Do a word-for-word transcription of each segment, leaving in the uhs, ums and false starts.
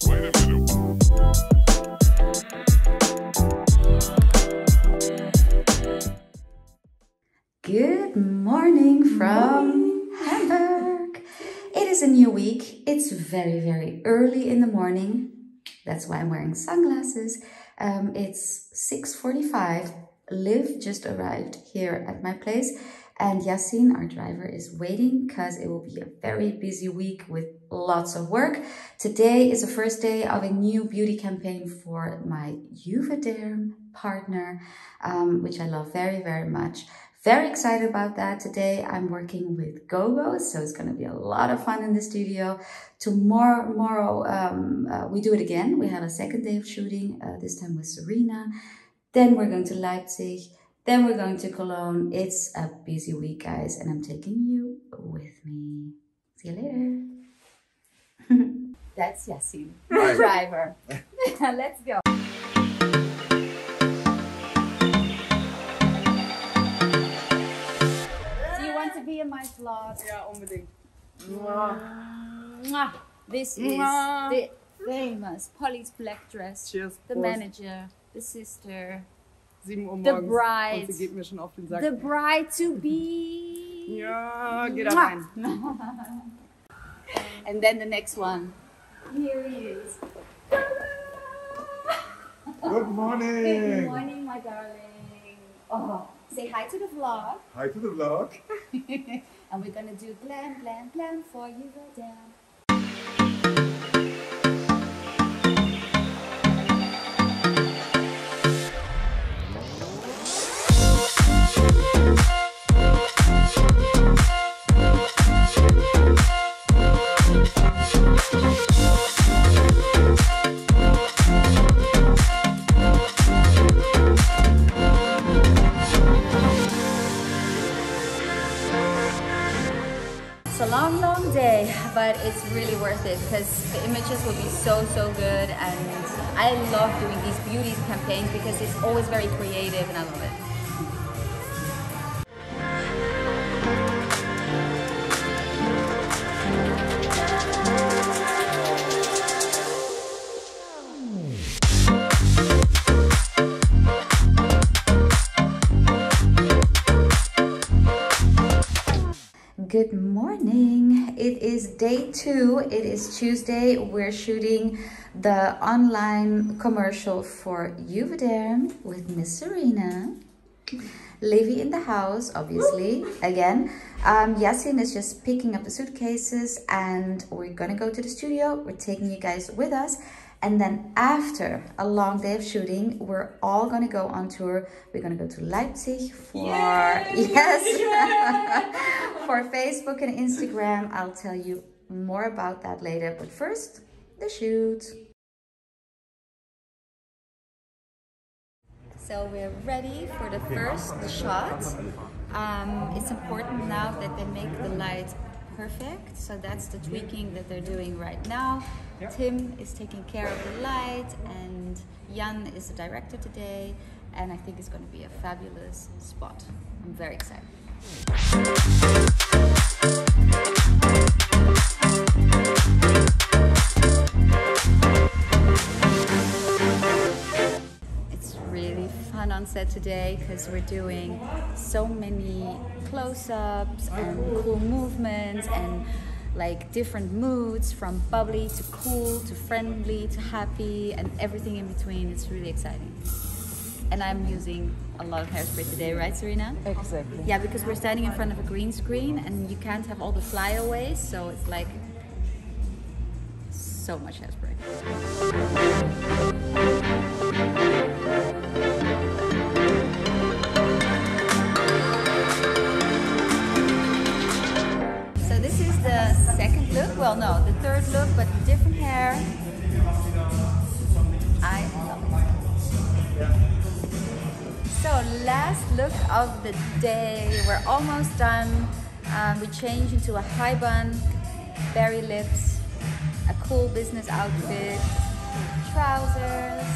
Good morning from Hamburg. It is a new week. It's very, very early in the morning. That's why I'm wearing sunglasses. Um, it's six forty-five. Liv just arrived here at my place. And Yasin, our driver, is waiting because it will be a very busy week with lots of work. Today is the first day of a new beauty campaign for my Juvederm partner, um, which I love very, very much. Very excited about that. Today I'm working with GoGo, so it's going to be a lot of fun in the studio. Tomorrow, tomorrow um, uh, we do it again. We have a second day of shooting, uh, this time with Serena. Then we're going to Leipzig. Then we're going to Cologne. It's a busy week, guys, and I'm taking you with me. See you later. That's Yasin, the driver. Let's go. Do you want to be in my vlog? Yeah, unbedingt. Mwah. This is Mwah. the famous Polly's black dress. Cheers. The Prost. Manager, the sister. The bride, und sie geht mir schon auf den Sack. The bride to be. Ja, geh da rein. And then the next one. Here he is. Good morning. Good morning, my darling. Oh, say hi to the vlog. Hi to the vlog. And we're gonna do glam, glam, glam for you, down. But it's really worth it because the images will be so, so good, and I love doing these beauty campaigns because it's always very creative and I love it. Good morning. It is day two. It is Tuesday. We're shooting the online commercial for Juvederm with Miss Serena. Livy in the house, obviously, again. Um, Yasin is just picking up the suitcases and we're gonna go to the studio. We're taking you guys with us. And then after a long day of shooting, we're all gonna go on tour. We're gonna go to Leipzig for Yay! yes for Facebook and Instagram. I'll tell you more about that later. But first, the shoot. So we're ready for the first shot. Um, it's important now that they make the light perfect. So that's the tweaking that they're doing right now. Yep. Tim is taking care of the light, and Jan is the director today, and I think it's going to be a fabulous spot. I'm very excited. It's really fun on set today because we're doing so many close-ups and cool movements and like different moods, from bubbly to cool to friendly to happy and everything in between. It's really exciting. And I'm using a lot of hairspray today, right, Serena? Exactly. Yeah, because we're standing in front of a green screen and you can't have all the flyaways, so it's like so much hairspray. The second look, well no, the third look, but different hair. I love it. So last look of the day, we're almost done. Um, we change into a high bun, berry lips, a cool business outfit, trousers.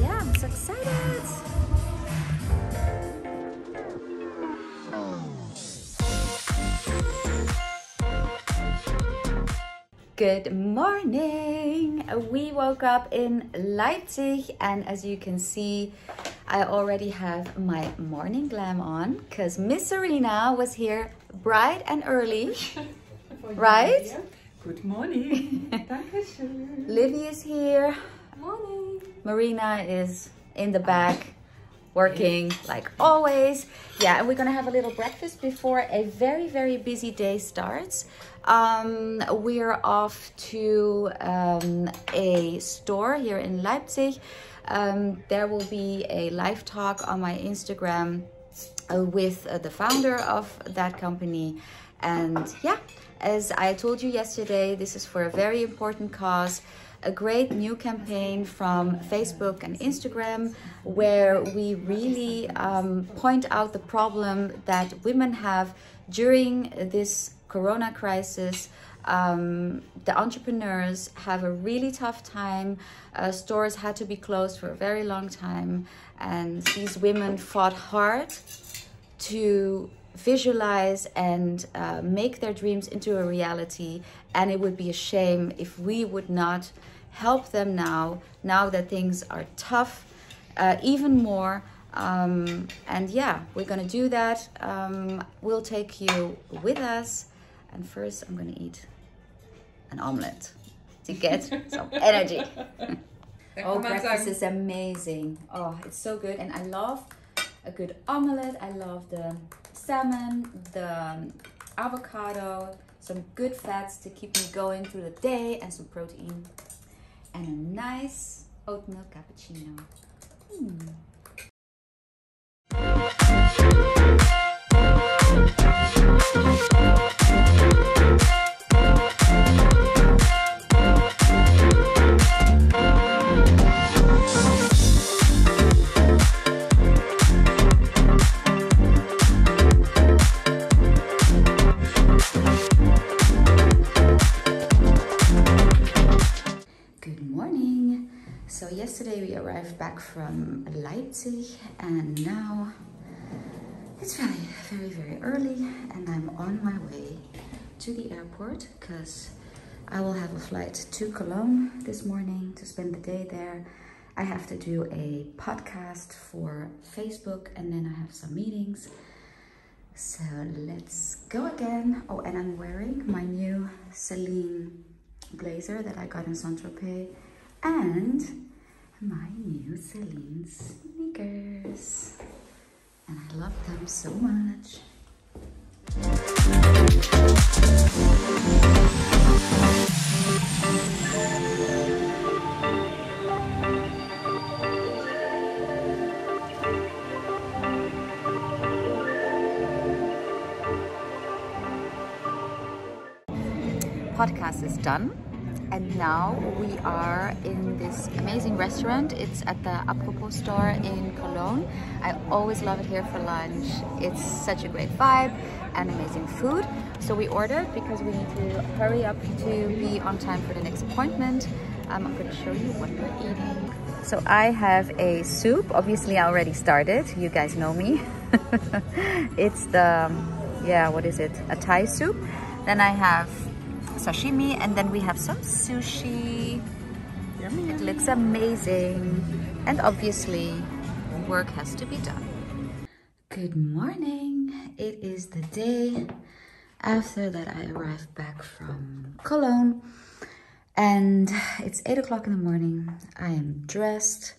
Yeah, I'm so excited. Good morning. We woke up in Leipzig, and as you can see, I already have my morning glam on because Miss Serena was here bright and early, right? Good morning. Livy is here. Morning. Marina is in the back working like always. Yeah, and we're gonna have a little breakfast before a very, very busy day starts. Um, we're off to um, a store here in Leipzig. Um, there will be a live talk on my Instagram uh, with uh, the founder of that company. And yeah, as I told you yesterday, this is for a very important cause. A great new campaign from Facebook and Instagram, where we really um, point out the problem that women have during this Corona crisis. Um, the entrepreneurs have a really tough time. Uh, stores had to be closed for a very long time, and these women fought hard to visualize and uh, make their dreams into a reality, and it would be a shame if we would not help them now now that things are tough uh, even more. Um, and yeah, we're gonna do that. Um, we'll take you with us, and first I'm gonna eat an omelet to get some energy. Oh, breakfast is amazing. Oh, it's so good, and I love a good omelet. I love the salmon, the avocado, some good fats to keep me going through the day, and some protein, and a nice oat milk cappuccino. Mm. So yesterday we arrived back from Leipzig, and now it's very, very, very early, and I'm on my way to the airport because I will have a flight to Cologne this morning to spend the day there. I have to do a podcast for Facebook, and then I have some meetings. So let's go again. Oh, and I'm wearing my new Celine blazer that I got in Saint-Tropez, and my new Celine sneakers, and I love them so much. Podcast is done. And now we are in this amazing restaurant. It's at the Apropos store in Cologne. I always love it here for lunch. It's such a great vibe and amazing food. So we ordered because we need to hurry up to be on time for the next appointment. Um, I'm gonna show you what we're eating. So I have a soup. Obviously I already started. You guys know me. It's the, yeah, what is it? A Thai soup. Then I have sashimi, and then we have some sushi. Yummy. It looks amazing, and obviously work has to be done. Good morning. It is the day after that I arrived back from Cologne, and it's eight o'clock in the morning. I am dressed,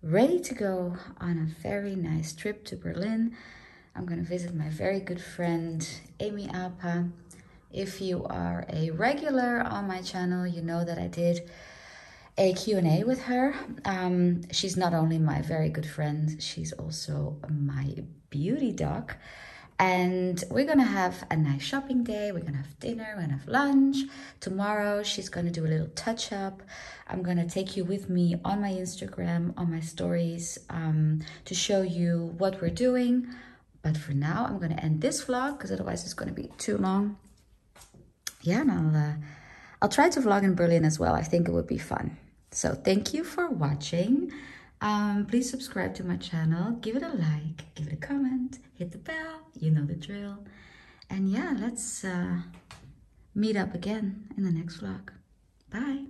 ready to go on a very nice trip to Berlin. I'm gonna visit my very good friend Amy Alpa. If you are a regular on my channel, you know that I did a Q and A with her. Um, she's not only my very good friend, she's also my beauty doc. And we're gonna have a nice shopping day. We're gonna have dinner, we're gonna have lunch. Tomorrow, she's gonna do a little touch up. I'm gonna take you with me on my Instagram, on my stories, um, to show you what we're doing. But for now, I'm gonna end this vlog because otherwise it's gonna be too long. Yeah, and I'll, uh, I'll try to vlog in Berlin as well. I think it would be fun. So thank you for watching. Um, please subscribe to my channel. Give it a like, give it a comment, hit the bell. You know the drill. And yeah, let's uh, meet up again in the next vlog. Bye!